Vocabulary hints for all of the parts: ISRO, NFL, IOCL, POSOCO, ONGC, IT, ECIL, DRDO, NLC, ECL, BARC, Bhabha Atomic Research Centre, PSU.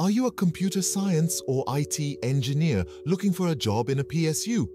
Are you a computer science or IT engineer looking for a job in a PSU?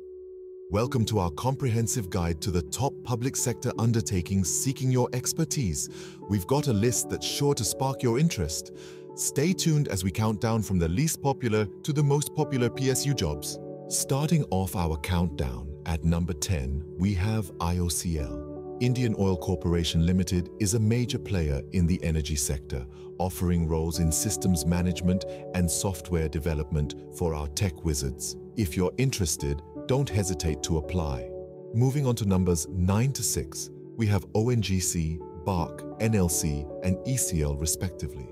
Welcome to our comprehensive guide to the top public sector undertakings seeking your expertise. We've got a list that's sure to spark your interest. Stay tuned as we count down from the least popular to the most popular PSU jobs. Starting off our countdown at number 10, we have IOCL. Indian Oil Corporation Limited is a major player in the energy sector, offering roles in systems management and software development for our tech wizards. If you're interested, don't hesitate to apply. Moving on to numbers 9 to 6, we have ONGC, BARC, NLC, and ECL respectively.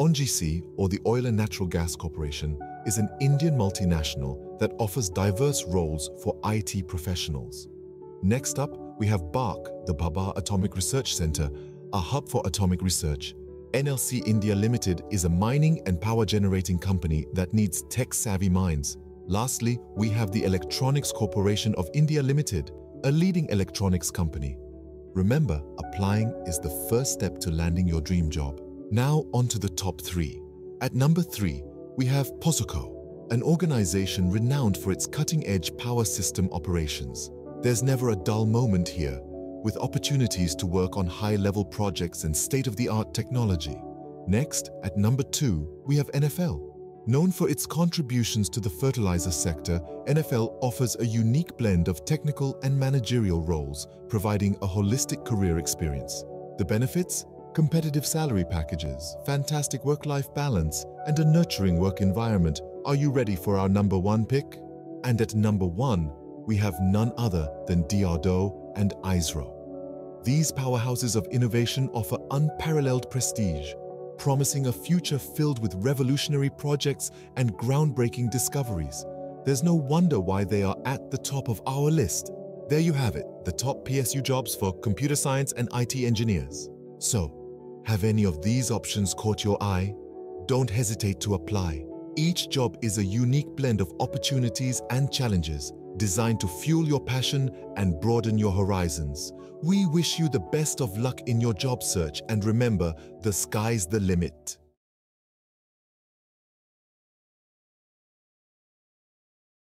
ONGC, or the Oil and Natural Gas Corporation, is an Indian multinational that offers diverse roles for IT professionals. Next up, we have BARC, the Bhabha Atomic Research Centre, a hub for atomic research. NLC India Limited is a mining and power generating company that needs tech-savvy minds. Lastly, we have the Electronics Corporation of India Limited, a leading electronics company. Remember, applying is the first step to landing your dream job. Now on to the top 3. At number 3, we have POSOCO, an organisation renowned for its cutting-edge power system operations. There's never a dull moment here, with opportunities to work on high-level projects and state-of-the-art technology. Next, at number 2, we have NFL. Known for its contributions to the fertilizer sector, NFL offers a unique blend of technical and managerial roles, providing a holistic career experience. The benefits? Competitive salary packages, fantastic work-life balance, and a nurturing work environment. Are you ready for our number 1 pick? And at number 1, we have none other than DRDO and ISRO. These powerhouses of innovation offer unparalleled prestige, promising a future filled with revolutionary projects and groundbreaking discoveries. There's no wonder why they are at the top of our list. There you have it, the top PSU jobs for computer science and IT engineers. So, have any of these options caught your eye? Don't hesitate to apply. Each job is a unique blend of opportunities and challenges, designed to fuel your passion and broaden your horizons. We wish you the best of luck in your job search, and remember, the sky's the limit.